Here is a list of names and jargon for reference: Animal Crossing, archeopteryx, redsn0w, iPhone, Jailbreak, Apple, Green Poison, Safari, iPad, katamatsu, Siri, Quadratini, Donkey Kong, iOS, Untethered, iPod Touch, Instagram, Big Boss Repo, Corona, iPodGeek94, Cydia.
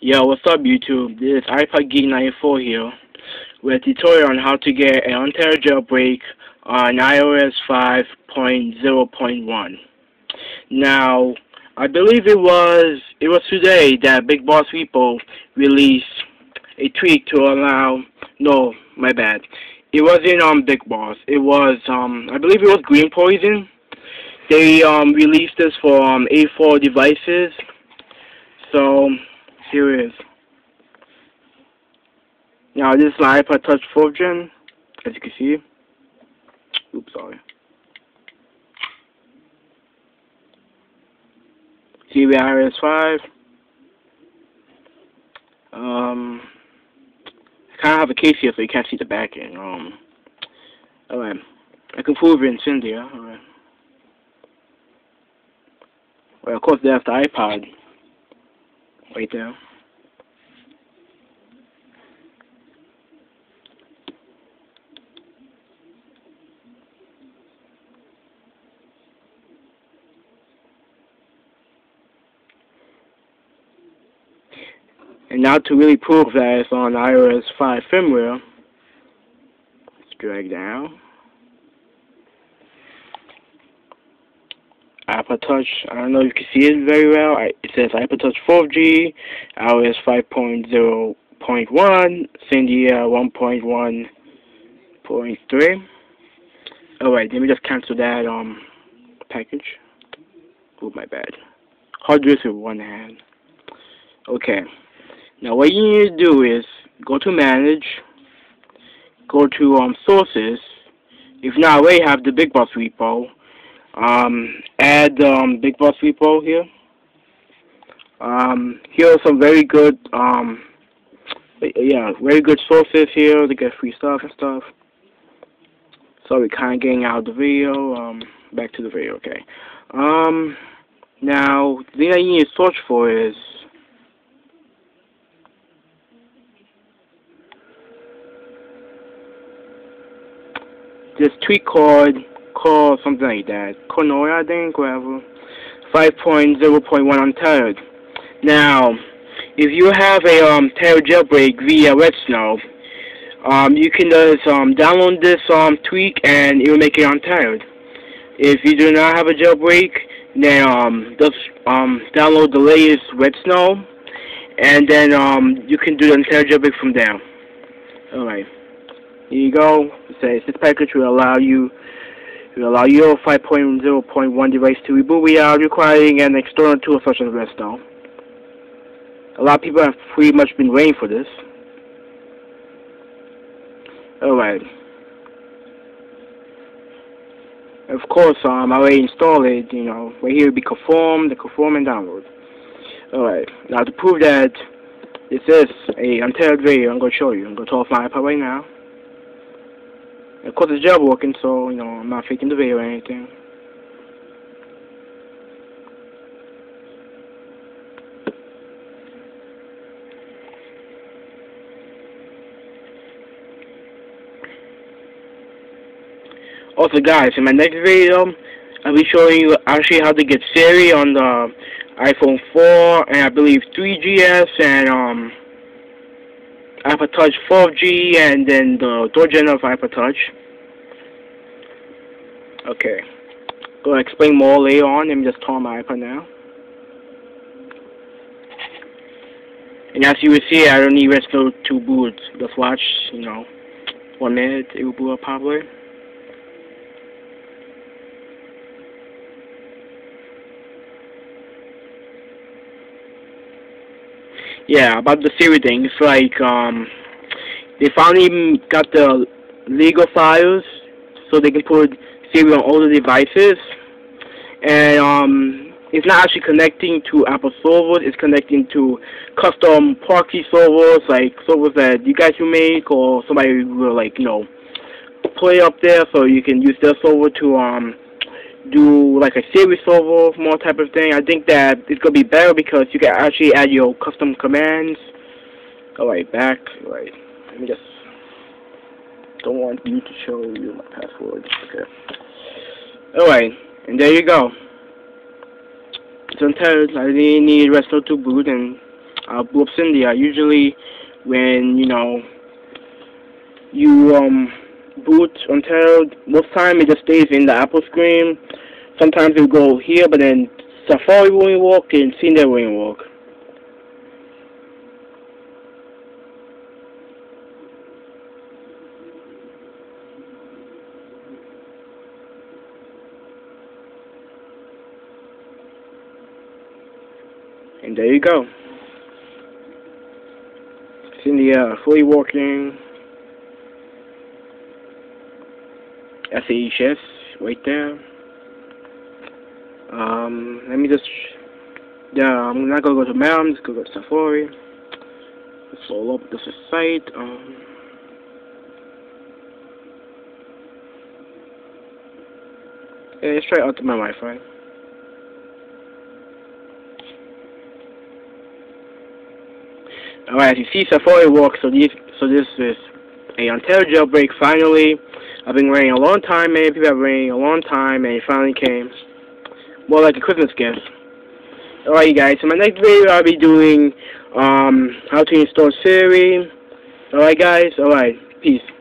Yo, what's up YouTube? This is iPodGeek94 here with a tutorial on how to get an untethered jailbreak on iOS 5.0.1. Now, I believe it was today that Big Boss Repo released a tweak to allow, no, my bad. It wasn't Big Boss. It was I believe it was Green Poison. They released this for A4 devices. So here it is. Now this is my iPod Touch 4th Gen, as you can see. Oops, sorry. See, we have iOS 5. I kind of have a case here, so you can't see the back end. Alright. I can prove it in Cydia. Alright. Well, of course, there's the iPod. Right there. And now to really prove that it's on iOS 5 firmware, let's drag down. iPod Touch, I don't know if you can see it very well. It says iPod Touch 4G, iOS 5.0.1, Cydia 1.1.3. Alright, let me just cancel that package. Oh, my bad. Hard drive with one hand. Okay. Now what you need to do is go to Manage, go to Sources. If not, we have the Big Boss Repo. Add Big Boss Repo here. Here are some very good very good sources here to get free stuff and stuff. So we're kinda getting out of the video, back to the video, okay. Now the thing that you need to search for is this tweak called something like that, Corona, I think, whatever, 5.0.1 untethered. Now, if you have a tethered jailbreak via redsn0w, you can just download this tweak and it will make it untethered. If you do not have a jailbreak, then just download the latest redsn0w, and then you can do the untethered jailbreak from there. Alright, here you go. It says this package will allow you. It will allow your 5.0.1 device to reboot without requiring an external tool such as redsn0w. A lot of people have pretty much been waiting for this. Alright. Of course, I already installed it, you know. Right here will be confirm and download. Alright. Now to prove that this is a untethered video, I'm going to show you. I'm going to turn off my iPad right now. Of course, it's jailbroken, so, you know, I'm not faking the video or anything. Also, guys, in my next video, I'll be showing you actually how to get Siri on the iPhone 4, and I believe 3GS, and, iPod Touch 4G, and then the 3rd gen of iPod Touch. Okay, gonna explain more later on. Let me just turn my iPod now. And as you will see, I don't need redsn0w to boot. Just watch, you know, 1 minute, it will boot up probably. Yeah, about the Siri thing, it's like, they finally got the legal files, so they can put Siri on older devices, and, it's not actually connecting to Apple servers, it's connecting to custom proxy servers, like servers that you guys will make, or somebody will, like, you know, play up there, so you can use their server to, do like a Siri server, more type of thing. I think that it's gonna be better because you can actually add your custom commands. Alright, back. Alright, let me just. Don't want you to show you my password. Okay. Alright, and there you go. It's untethered. I didn't need redsn0w to boot, and Cydia. Usually when, you know, you boot Ontario, most time it just stays in the Apple screen. Sometimes it'll go here, but then Safari won't work and Cydia won't work. And there you go. Cydia fully working. SAHS right there. Let me just, I'm not gonna go to Mail, I'm just gonna go to Safari. Let's roll up this site. Yeah, let's try out my Wi-Fi. Alright, as you see, Safari works, so this is a Ontario jailbreak, finally. I've been waiting a long time, many people have been waiting a long time, and it finally came. More like a Christmas gift. Alright, you guys, so my next video I'll be doing, how to install Siri. Alright, guys, alright, peace.